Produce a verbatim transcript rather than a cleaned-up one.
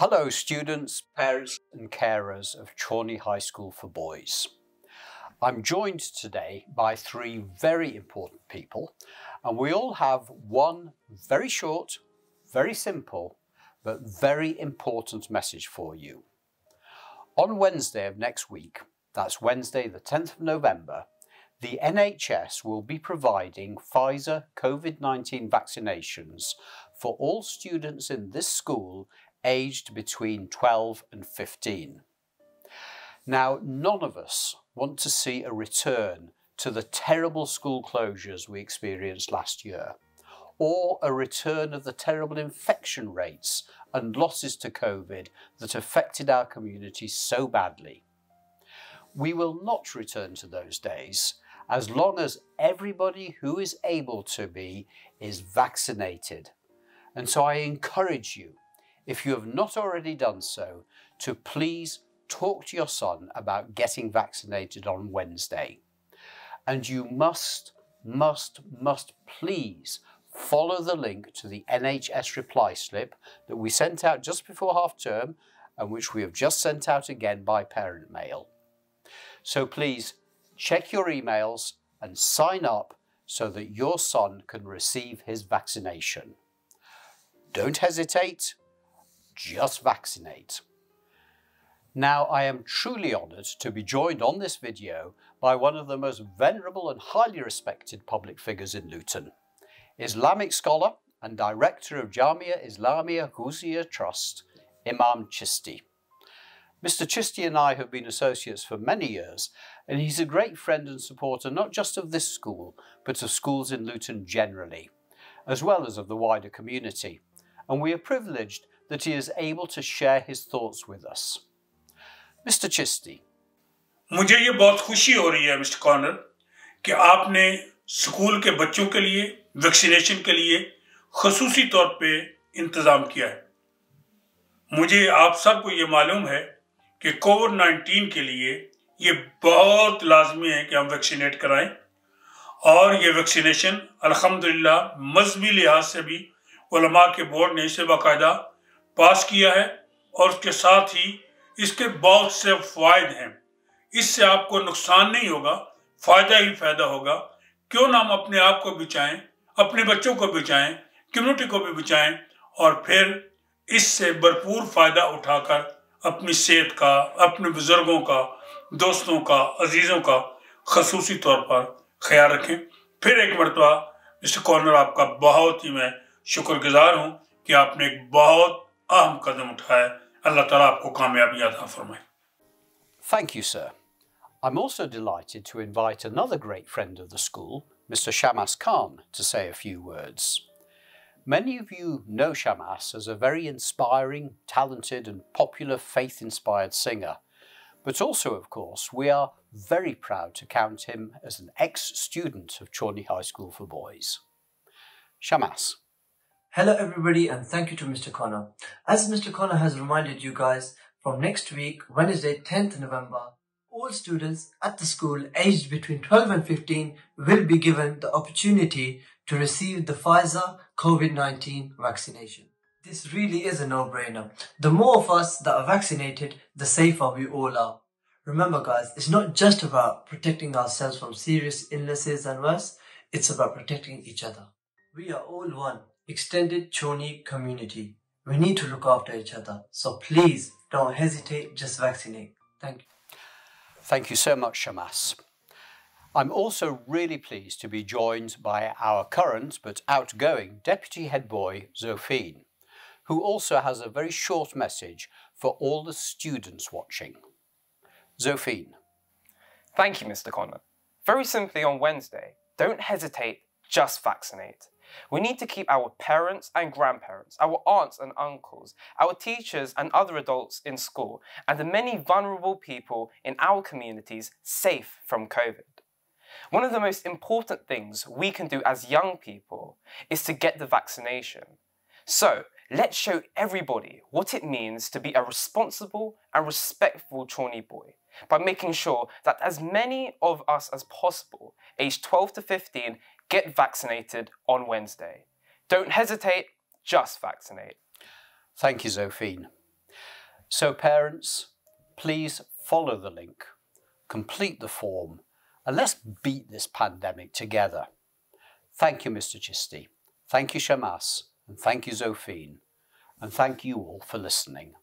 Hello students, parents and carers of Challney High School for Boys. I'm joined today by three very important people, and we all have one very short, very simple, but very important message for you. On Wednesday of next week, that's Wednesday the tenth of November, the N H S will be providing Pfizer COVID nineteen vaccinations for all students in this school aged between twelve and fifteen. Now, none of us want to see a return to the terrible school closures we experienced last year, or a return of the terrible infection rates and losses to COVID that affected our community so badly. We will not return to those days as long as everybody who is able to be is vaccinated. And so I encourage you, if you have not already done so, to please talk to your son about getting vaccinated on Wednesday. And you must, must, must please follow the link to the N H S reply slip that we sent out just before half term and which we have just sent out again by parent mail. So please check your emails and sign up so that your son can receive his vaccination. Don't hesitate. Just vaccinate. Now, I am truly honoured to be joined on this video by one of the most venerable and highly respected public figures in Luton, Islamic scholar and director of Jamia Islamia Husia Trust, Imam Chishti. Mister Chishti and I have been associates for many years, and he's a great friend and supporter not just of this school, but of schools in Luton generally, as well as of the wider community. And we are privileged that he is able to share his thoughts with us. Mister Chishti. मुझे ये बहुत खुशी हो रही है, Mister Connor, कि आपने school के बच्चों के लिए वैक्सीनेशन के लिए ख़ासूसी तौर पे इंतज़ाम किया है। मुझे आप सबको ये मालूम है कि कोविड नाइनटीन के लिए ये बहुत लाजमी है कि हम वैक्सीनेट कराएं और ये वैक्सीनेशन अल्हम्दुलिल्लाह मजहबी लिहाज से भी उलमा के बोर्ड ने इसे बाकायदा पास किया है और उसके साथ ही इसके बहुत से फायदे हैं। इससे आपको नुकसान नहीं होगा, फायदा ही फायदा होगा। क्यों ना हम अपने आप को बचाएं, अपने बच्चों को बचाएं, कम्युनिटी को भी बचाएं और फिर इससे भरपूर फायदा उठाकर अपनी सेहत का, अपने बुजुर्गों का, दोस्तों का, अजीजों का खसूसी तौर पर ख्याल रखें। फिर एक मरतबा मिस्टर कॉर्नर आपका बहुत ही मैं शुक्रगुजार हूँ कि आपने एक बहुत अहम कदम उठाया। अल्लाह ताला आपको कामयाबी अता फरमाए। Thank you, sir. I'm also delighted to invite another great friend of the school, Mister Shamas Khan, to say a few words. Many of you know Shamas as a very inspiring, talented and popular faith-inspired singer. But also, of course, we are very proud to count him as an ex-student of Challney High School for Boys. Shamas. Hello everybody, and thank you to Mister Connor. As Mister Connor has reminded you guys, from next week, Wednesday tenth of November, all students at the school aged between twelve and fifteen will be given the opportunity to receive the Pfizer COVID nineteen vaccination. This really is a no-brainer. The more of us that are vaccinated, the safer we all are. Remember guys, it's not just about protecting ourselves from serious illnesses and worse, it's about protecting each other. We are all one extended Challney community. We need to look after each other. So please don't hesitate, just vaccinate. Thank you. Thank you so much, Shamas. I'm also really pleased to be joined by our current but outgoing Deputy Head Boy, Zophine, who also has a very short message for all the students watching. Zophine. Thank you, Mister Connor. Very simply, on Wednesday, don't hesitate, just vaccinate. We need to keep our parents and grandparents, our aunts and uncles, our teachers and other adults in school, and the many vulnerable people in our communities safe from COVID. One of the most important things we can do as young people is to get the vaccination. So let's show everybody what it means to be a responsible and respectful Challney boy by making sure that as many of us as possible, aged twelve to fifteen, get vaccinated on Wednesday. Don't hesitate, just vaccinate. Thank you, Zophine. So parents, please follow the link, complete the form, and let's beat this pandemic together. Thank you, Mr Chishti. Thank you, Shamas. And thank you, Zophine. And thank you all for listening.